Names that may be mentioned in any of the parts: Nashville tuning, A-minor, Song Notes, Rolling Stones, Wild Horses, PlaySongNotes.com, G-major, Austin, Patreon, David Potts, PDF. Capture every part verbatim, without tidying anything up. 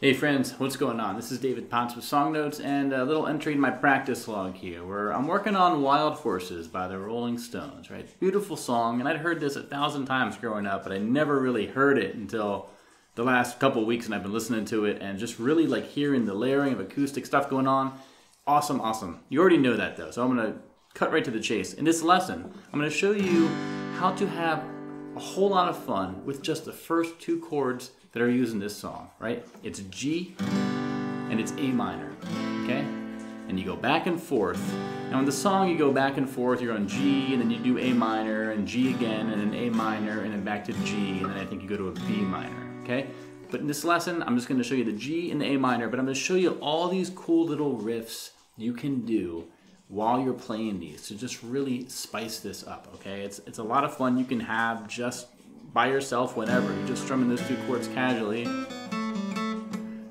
Hey friends, what's going on? This is David Potts with Song Notes and a little entry in my practice log here where I'm working on Wild Horses by the Rolling Stones, right? Beautiful song, and I'd heard this a thousand times growing up, but I never really heard it until the last couple weeks, and I've been listening to it and just really like hearing the layering of acoustic stuff going on. Awesome, awesome. You already know that though, so I'm gonna cut right to the chase. In this lesson, I'm gonna show you how to have a whole lot of fun with just the first two chords that are used in this song, right? It's G and it's A minor, okay? And you go back and forth. Now in the song, you go back and forth, you're on G and then you do A minor and G again and then A minor and then back to G and then I think you go to a B minor, okay? But in this lesson, I'm just gonna show you the G and the A minor, but I'm gonna show you all these cool little riffs you can do while you're playing these, so just really spice this up, okay? It's it's a lot of fun you can have just by yourself whenever. You're just strumming those two chords casually.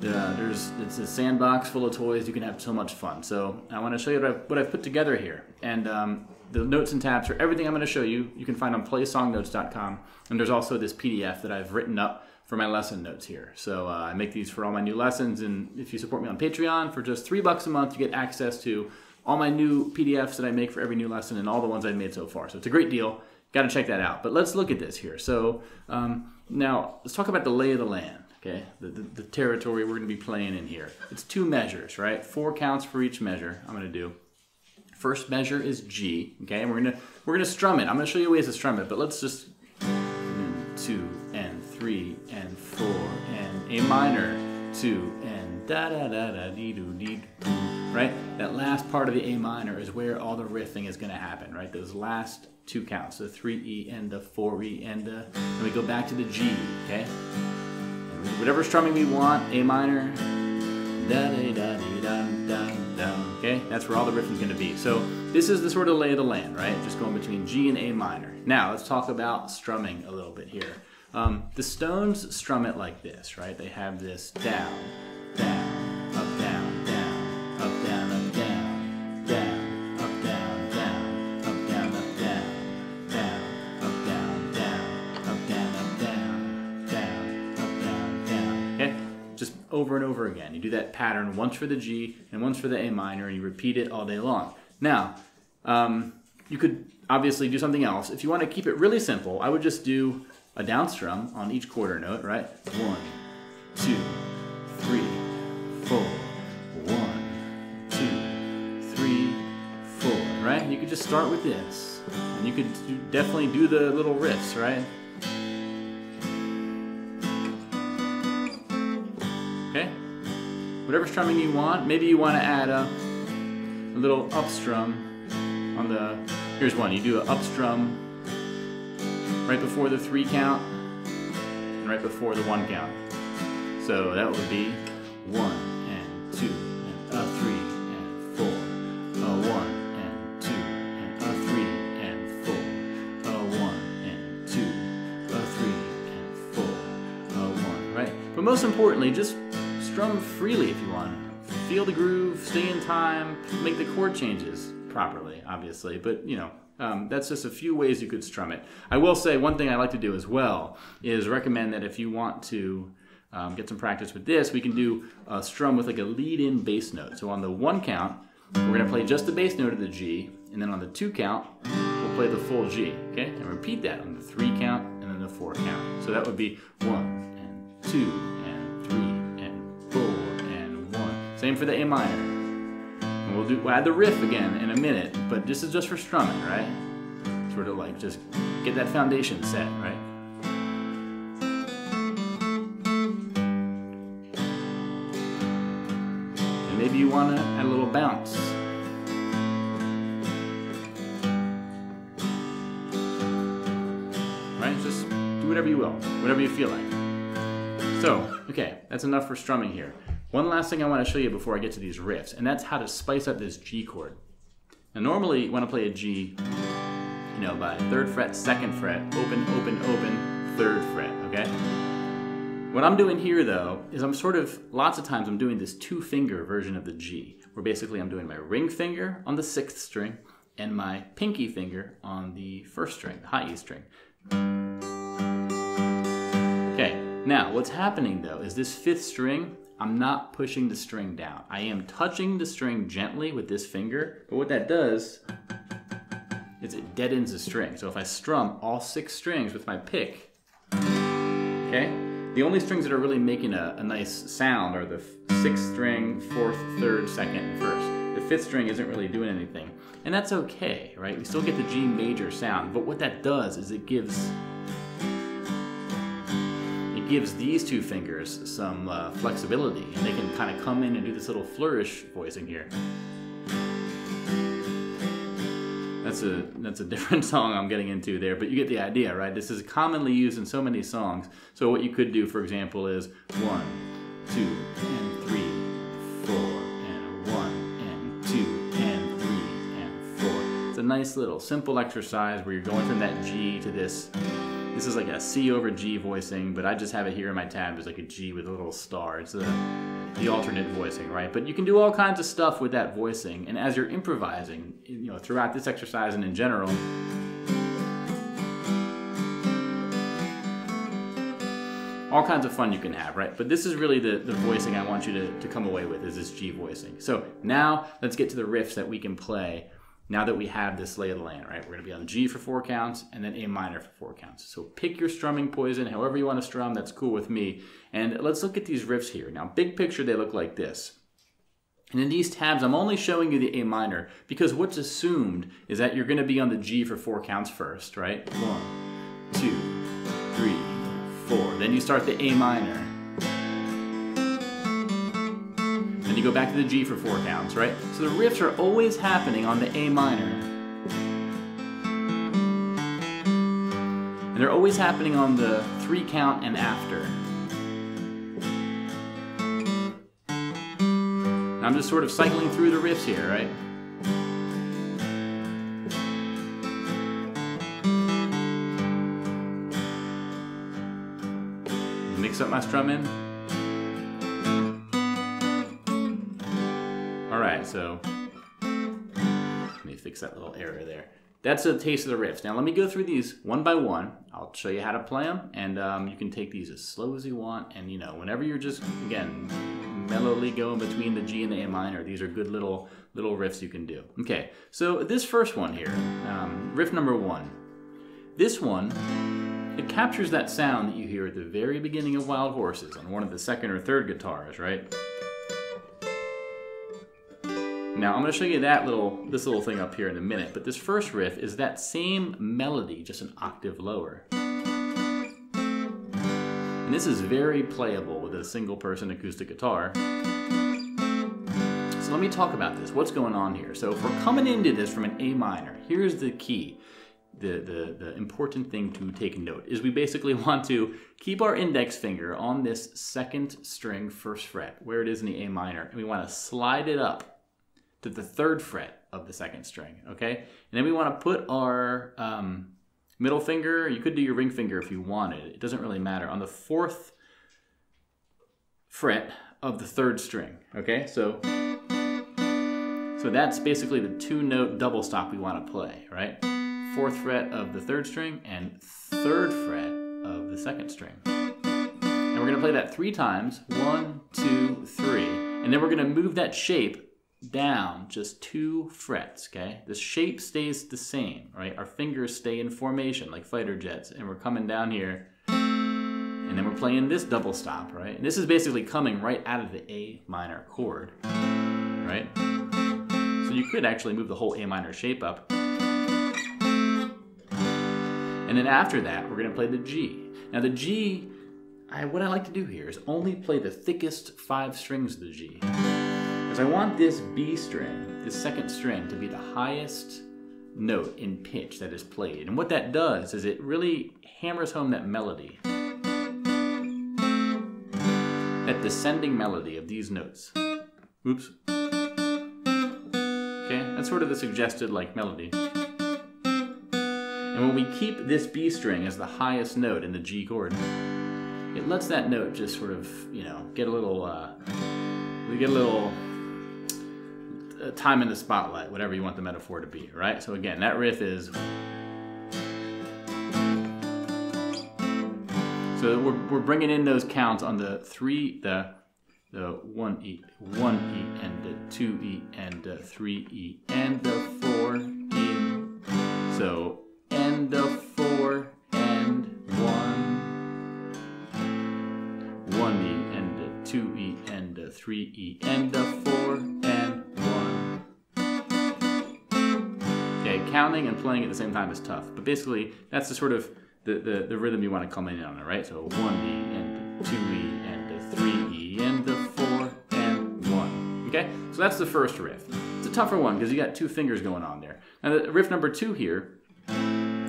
Yeah, there's it's a sandbox full of toys. You can have so much fun. So I want to show you what I've, what I've put together here. And um, the notes and tabs for everything I'm going to show you, you can find on Play Song Notes dot com. And there's also this P D F that I've written up for my lesson notes here. So uh, I make these for all my new lessons. And if you support me on Patreon for just three bucks a month, you get access to all my new P D Fs that I make for every new lesson and all the ones I've made so far. So it's a great deal. Got to check that out. But let's look at this here. So um, now let's talk about the lay of the land, okay? The, the, the territory we're going to be playing in here. It's two measures, right? Four counts for each measure I'm going to do. First measure is G, okay? And we're going to we're going to strum it. I'm going to show you ways to strum it, but let's just one, two and three and four and A minor, two and da da da da dee doo dee doo. Right? That last part of the A minor is where all the riffing is going to happen, right? Those last two counts, the three E and the four E and the, and we go back to the G, okay? Whatever strumming we want, A minor, da da da da da da, okay? That's where all the riffing is going to be. So this is the sort of lay of the land, right? Just going between G and A minor. Now let's talk about strumming a little bit here. Um, the Stones strum it like this, right? They have this down, down, up, down. Over and over again. You do that pattern once for the G and once for the A minor, and you repeat it all day long. Now, um, you could obviously do something else. If you want to keep it really simple, I would just do a down strum on each quarter note, right? One, two, three, four. One, two, three, four, right? You could just start with this, and you could do, definitely do the little riffs, right? Whatever strumming you want. Maybe you want to add a, a little up strum on the, here's one, you do an up strum right before the three count and right before the one count. So that would be one and two and a three and four, a one and two and a three and four, a one and two, a three and four, a one, right? But most importantly, just strum freely if you want. Feel the groove, stay in time, make the chord changes properly, obviously, but you know, um, that's just a few ways you could strum it. I will say one thing I like to do as well is recommend that if you want to um, get some practice with this, we can do a strum with like a lead-in bass note. So on the one count, we're gonna play just the bass note of the G, and then on the two count, we'll play the full G, okay? And repeat that on the three count and then the four count. So that would be one and two and three. Same for the A minor. And we'll, do, we'll add the riff again in a minute, but this is just for strumming, right? Sort of like just get that foundation set, right? And maybe you want to add a little bounce. Right? Just do whatever you will, whatever you feel like. So, okay, that's enough for strumming here. One last thing I want to show you before I get to these riffs, and that's how to spice up this G chord. Now normally you want to play a G, you know, by third fret, second fret, open, open, open, third fret, okay? What I'm doing here though, is I'm sort of, lots of times I'm doing this two finger version of the G, where basically I'm doing my ring finger on the sixth string, and my pinky finger on the first string, the high E string. Okay, now what's happening though, is this fifth string, I'm not pushing the string down. I am touching the string gently with this finger, but what that does is it deadens the string. So if I strum all six strings with my pick, okay, the only strings that are really making a, a nice sound are the sixth string, fourth, third, second, and first. The fifth string isn't really doing anything. And that's okay, right? We still get the G major sound, but what that does is it gives gives these two fingers some uh, flexibility, and they can kind of come in and do this little flourish voice in here. That's a, that's a different song I'm getting into there, but you get the idea, right? This is commonly used in so many songs. So what you could do, for example, is one, two, and three, four, and one, and two, and three, and four. It's a nice little simple exercise where you're going from that G to this. This is like a C over G voicing, but I just have it here in my tab as like a G with a little star. It's the, the alternate voicing, right? But you can do all kinds of stuff with that voicing. And as you're improvising, you know, throughout this exercise and in general, all kinds of fun you can have, right? But this is really the, the voicing I want you to, to come away with, is this G voicing. So now let's get to the riffs that we can play. Now that we have this lay of the land, right? We're gonna be on G for four counts and then A minor for four counts. So pick your strumming poison, however you wanna strum, that's cool with me. And let's look at these riffs here. Now, big picture, they look like this. And in these tabs, I'm only showing you the A minor because what's assumed is that you're gonna be on the G for four counts first, right? One, two, three, four. Then you start the A minor. Then you go back to the G for four counts, right? So the riffs are always happening on the A minor. And they're always happening on the three count and after. And I'm just sort of cycling through the riffs here, right? Mix up my strumming. So let me fix that little error there. That's a taste of the riffs. Now let me go through these one by one. I'll show you how to play them, and um, you can take these as slow as you want. And you know, whenever you're just, again, mellowly going between the G and the A minor, these are good little little riffs you can do. Okay, so this first one here, um, riff number one. This one, it captures that sound that you hear at the very beginning of Wild Horses on one of the second or third guitars, right? Now, I'm going to show you that little, this little thing up here in a minute, but this first riff is that same melody, just an octave lower. And this is very playable with a single-person acoustic guitar. So let me talk about this. What's going on here? So if we're coming into this from an A minor, here's the key. The, the, the important thing to take note is we basically want to keep our index finger on this second string first fret, where it is in the A minor, and we want to slide it up to the third fret of the second string, okay? And then we wanna put our um, middle finger, you could do your ring finger if you wanted, it doesn't really matter, on the fourth fret of the third string, okay? So, so that's basically the two note double stop we wanna play, right? Fourth fret of the third string and third fret of the second string. And we're gonna play that three times, one, two, three, and then we're gonna move that shape down just two frets, okay? The shape stays the same, right? Our fingers stay in formation like fighter jets, and we're coming down here, and then we're playing this double stop, right? And this is basically coming right out of the A minor chord, right? So you could actually move the whole A minor shape up. And then after that, we're gonna play the G. Now the G, I, what I like to do here is only play the thickest five strings of the G. Because I want this B string, this second string, to be the highest note in pitch that is played. And what that does is it really hammers home that melody, that descending melody of these notes. Oops. Okay, that's sort of the suggested like melody. And when we keep this B string as the highest note in the G chord, it lets that note just sort of, you know, get a little, uh, we get a little time in the spotlight, whatever you want the metaphor to be, right? So again, that riff is... So we're, we're bringing in those counts on the three, the the one E, one E, and the two E, and the three E, and the four E. So, and the four, and one. one E, and the two E, and the three E, and the four, and one. Okay, counting and playing at the same time is tough, but basically, that's the sort of the, the, the rhythm you want to come in on, right? So, one E, and two E, and three E, and the four, and one. Okay, so that's the first riff. It's a tougher one because you got two fingers going on there. Now the riff number two here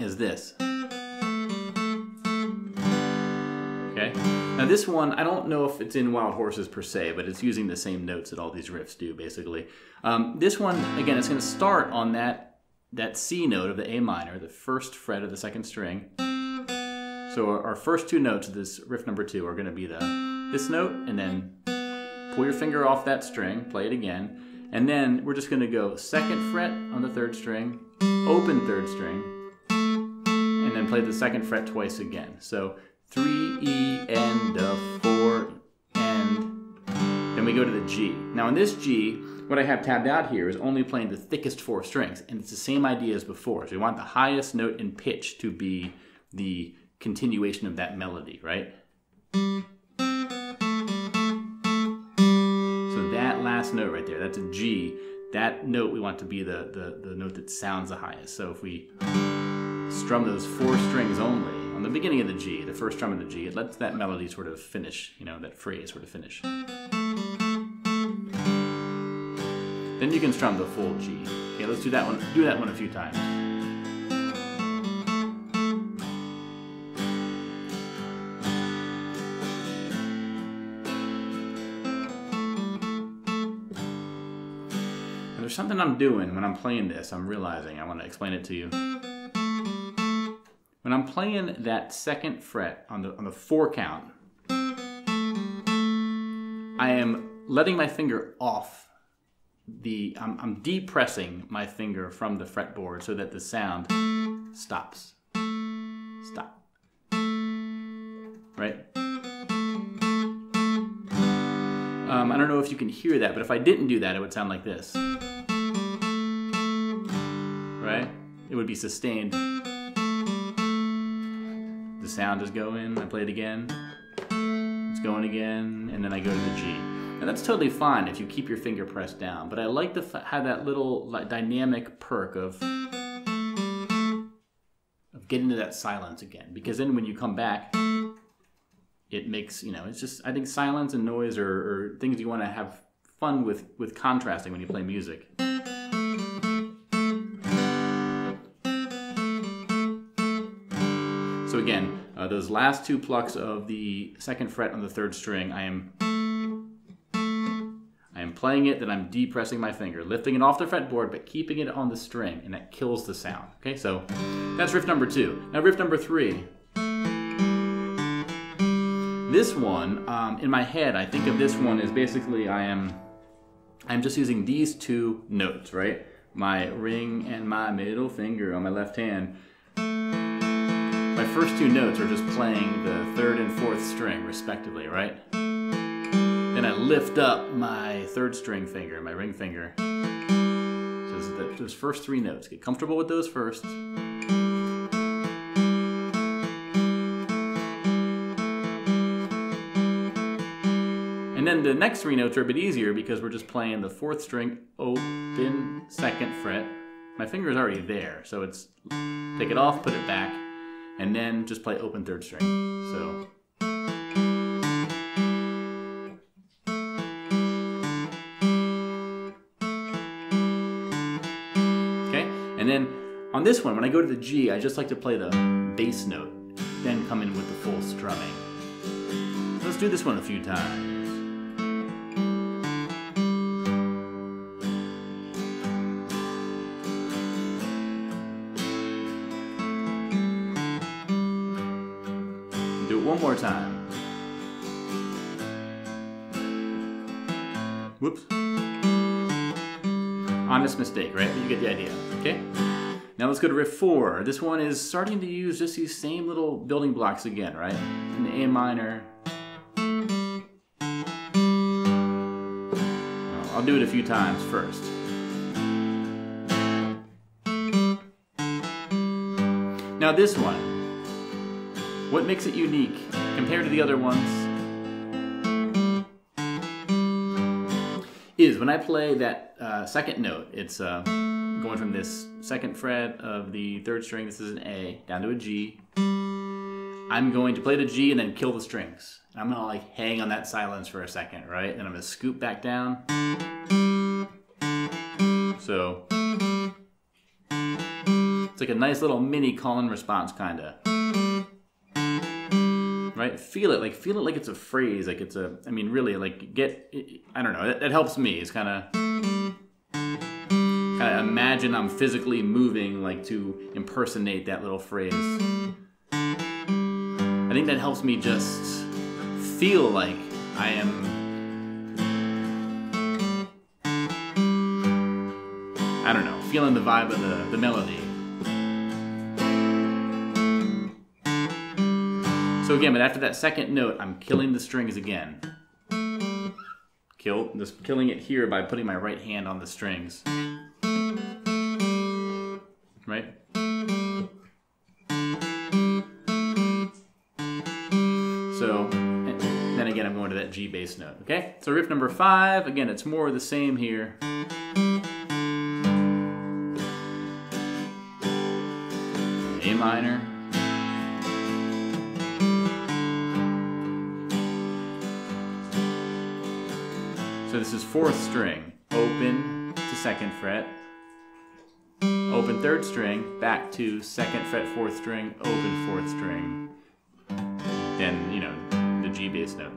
is this. Okay, now this one, I don't know if it's in Wild Horses per se, but it's using the same notes that all these riffs do basically. Um, this one, again, it's gonna start on that, that C note of the A minor, the first fret of the second string. So our first two notes of this riff number two are gonna be the this note, and then pull your finger off that string, play it again, and then we're just going to go second fret on the third string, open third string, and then play the second fret twice again. So three E and a four and, then we go to the G. Now in this G, what I have tabbed out here is only playing the thickest four strings, and it's the same idea as before. So we want the highest note in pitch to be the continuation of that melody, right? Last note right there, that's a G. That note we want to be the, the, the note that sounds the highest. So if we strum those four strings only on the beginning of the G, the first strum of the G, it lets that melody sort of finish, you know, that phrase sort of finish. Then you can strum the full G. Okay, let's do that one, do that one a few times. There's something I'm doing when I'm playing this, I'm realizing, I want to explain it to you. When I'm playing that second fret on the, on the four count, I am letting my finger off the, I'm, I'm depressing my finger from the fretboard so that the sound stops. Stop. Right? Um, I don't know if you can hear that, but if I didn't do that, it would sound like this. Right? It would be sustained. The sound is going, I play it again, it's going again, and then I go to the G. And that's totally fine if you keep your finger pressed down, but I like to have that little like, dynamic perk of, of getting to that silence again, because then when you come back, it makes, you know, it's just, I think silence and noise are, are things you want to have fun with, with contrasting when you play music. So again, uh, those last two plucks of the second fret on the third string, I am I am playing it, then I'm depressing my finger, lifting it off the fretboard, but keeping it on the string, and that kills the sound. Okay, so that's riff number two. Now riff number three. This one, um, in my head, I think of this one as basically I am I'm just using these two notes, right? My ring and my middle finger on my left hand. My first two notes are just playing the third and fourth string, respectively, right? Then I lift up my third string finger, my ring finger. So those first three notes. Get comfortable with those first. And then the next three notes are a bit easier because we're just playing the fourth string, open, second fret. My finger is already there, so it's take it off, put it back, and then just play open third string. So, okay, and then on this one, when I go to the G, I just like to play the bass note, then come in with the full strumming. Let's do this one a few times. One more time. Whoops. Honest mistake, right? But you get the idea, okay? Now let's go to riff four. This one is starting to use just these same little building blocks again, right? An A minor, do it a few times first. Now this one, what makes it unique compared to the other ones is when I play that uh, second note, it's uh, going from this second fret of the third string, this is an A, down to a G. I'm going to play the G and then kill the strings. I'm gonna like hang on that silence for a second, right? And I'm gonna scoop back down. So, it's like a nice little mini call and response kinda. Right, feel it, like feel it like it's a phrase, like it's a, I mean really like get, I don't know, it, it helps me. It's kinda, kinda imagine I'm physically moving like to impersonate that little phrase. I think that helps me just feel like I am, I don't know, feeling the vibe of the, the melody. So again, but after that second note, I'm killing the strings again. Kill, just killing it here by putting my right hand on the strings. Right? So, and then again, I'm going to that G bass note, okay? So riff number five, again, it's more of the same here. A minor. So this is fourth string, open to second fret, open third string, back to second fret, fourth string, open fourth string. Then, you know, the G bass note.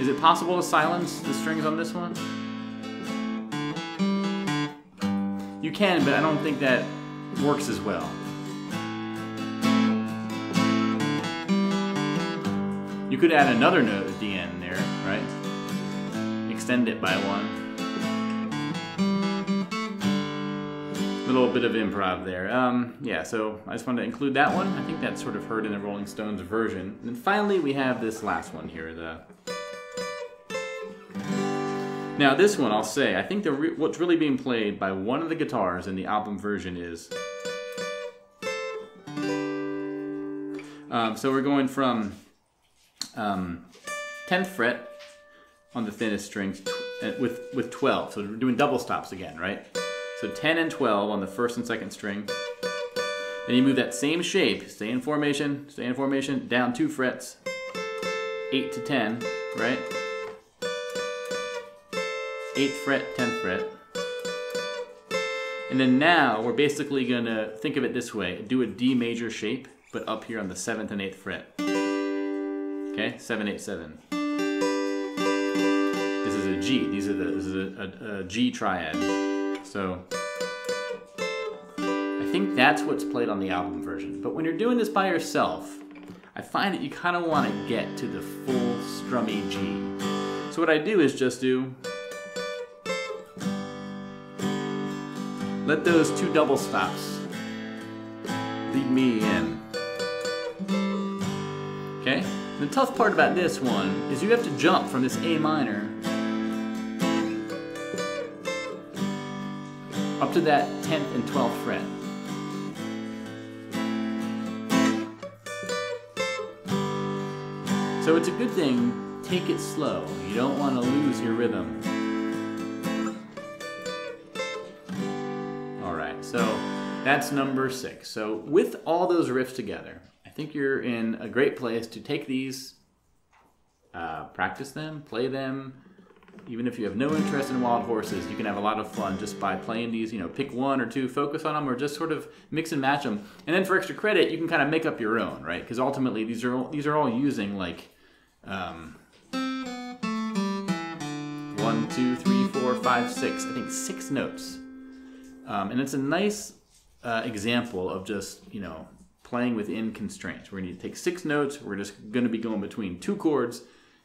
Is it possible to silence the strings on this one? You can, but I don't think that works as well. You could add another note at the end there, right? Extend it by one. Little bit of improv there. Um, yeah, so I just wanted to include that one. I think that's sort of heard in the Rolling Stones version. And then finally we have this last one here. The... Now this one, I'll say, I think the re what's really being played by one of the guitars in the album version is... Um, so we're going from um, tenth fret on the thinnest string with, with twelve. So we're doing double stops again, right? So ten and twelve on the first and second string. Then you move that same shape, stay in formation, stay in formation, down two frets, eight to ten, right? eighth fret, tenth fret. And then now we're basically gonna think of it this way, do a D major shape, but up here on the seventh and eighth fret. Okay, seven, eight, seven. This is a G, these are the, this is a, a, a G triad. So, I think that's what's played on the album version. But when you're doing this by yourself, I find that you kind of want to get to the full strummy G. So what I do is just do... Let those two double stops lead me in. Okay? And the tough part about this one is you have to jump from this A minor up to that tenth and twelfth fret. So it's a good thing, take it slow. You don't want to lose your rhythm. All right, so that's number six. So with all those riffs together, I think you're in a great place to take these, uh, practice them, play them. Even if you have no interest in Wild Horses, you can have a lot of fun just by playing these, you know, pick one or two, focus on them, or just sort of mix and match them. And then for extra credit, you can kind of make up your own, right? Because ultimately, these are all, these are all using, like, um, one, two, three, four, five, six, I think six notes. Um, and it's a nice uh, example of just, you know, playing within constraints. We're going to take six notes. We're just going to be going between two chords.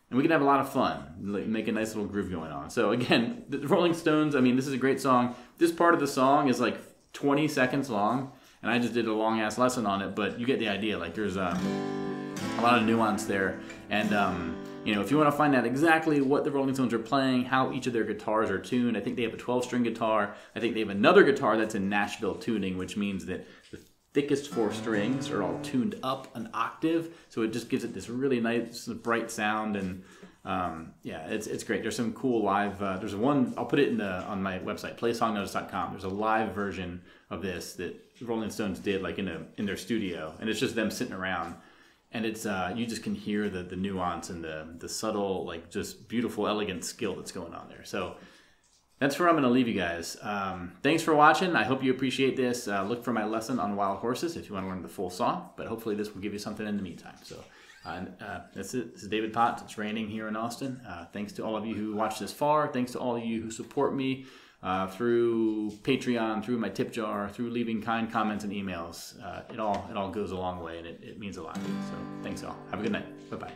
And we can have a lot of fun, make a nice little groove going on. So again, the Rolling Stones, I mean, this is a great song. This part of the song is like twenty seconds long, and I just did a long-ass lesson on it, but you get the idea. Like, there's um, a lot of nuance there, and um, You know, if you want to find out exactly what the Rolling Stones are playing, how each of their guitars are tuned, I think they have a twelve string guitar. I think they have another guitar that's in Nashville tuning, which means that the thickest four strings are all tuned up an octave, so it just gives it this really nice, bright sound. And um, yeah, it's it's great. There's some cool live. Uh, there's one. I'll put it in the on my website, Play Song Notes dot com. There's a live version of this that Rolling Stones did, like in a in their studio, and it's just them sitting around. And it's uh, you just can hear the the nuance and the the subtle, like, just beautiful, elegant skill that's going on there. So that's where I'm going to leave you guys. Um, thanks for watching. I hope you appreciate this. Uh, look for my lesson on Wild Horses if you want to learn the full song. But hopefully this will give you something in the meantime. So uh, uh, that's it. This is David Potts. It's raining here in Austin. Uh, thanks to all of you who watched this far. Thanks to all of you who support me uh, through Patreon, through my tip jar, through leaving kind comments and emails. Uh, it all it all goes a long way, and it, it means a lot. So thanks all. Have a good night. Bye-bye.